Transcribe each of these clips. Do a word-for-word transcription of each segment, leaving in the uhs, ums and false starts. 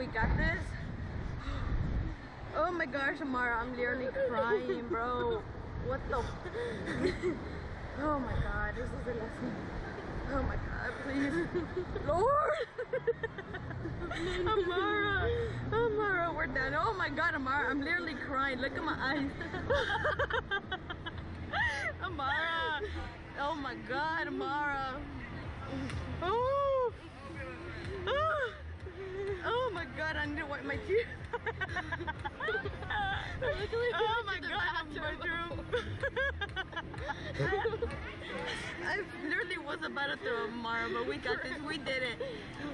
we got this. Oh my gosh, Amara, I'm literally crying, bro. What the oh my god, this is the lesson. Oh my god, please. Lord! Amara! Amara, we're done. Oh my god, Amara, I'm literally crying. Look at my eyes. Amara! Oh my god, Amara. Oh! Oh! Oh my god, I need to wipe my teeth. Oh my god, I have to go through. I literally was about to throw Amara, but we got this, we did it.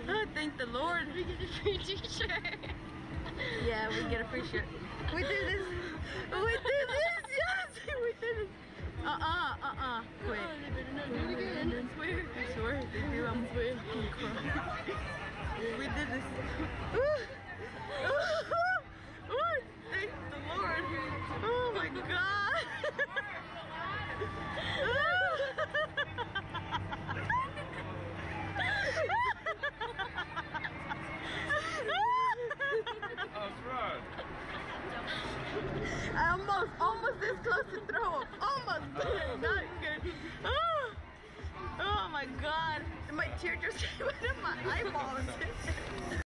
Oh, thank the Lord. We get a free t-shirt. Yeah, we get a free shirt. We did this. We did this, yes! We did it. Uh-uh, uh-uh, quit. Oh, they better not do it again. I swear. I swear, they do, I'm swear. I'm crying. We did this. Oh, thank the Lord. Oh my god. That's right. I almost, almost this close to throw up. Almost, but not good. Oh. Oh my god, my tear just came out of my eyeballs.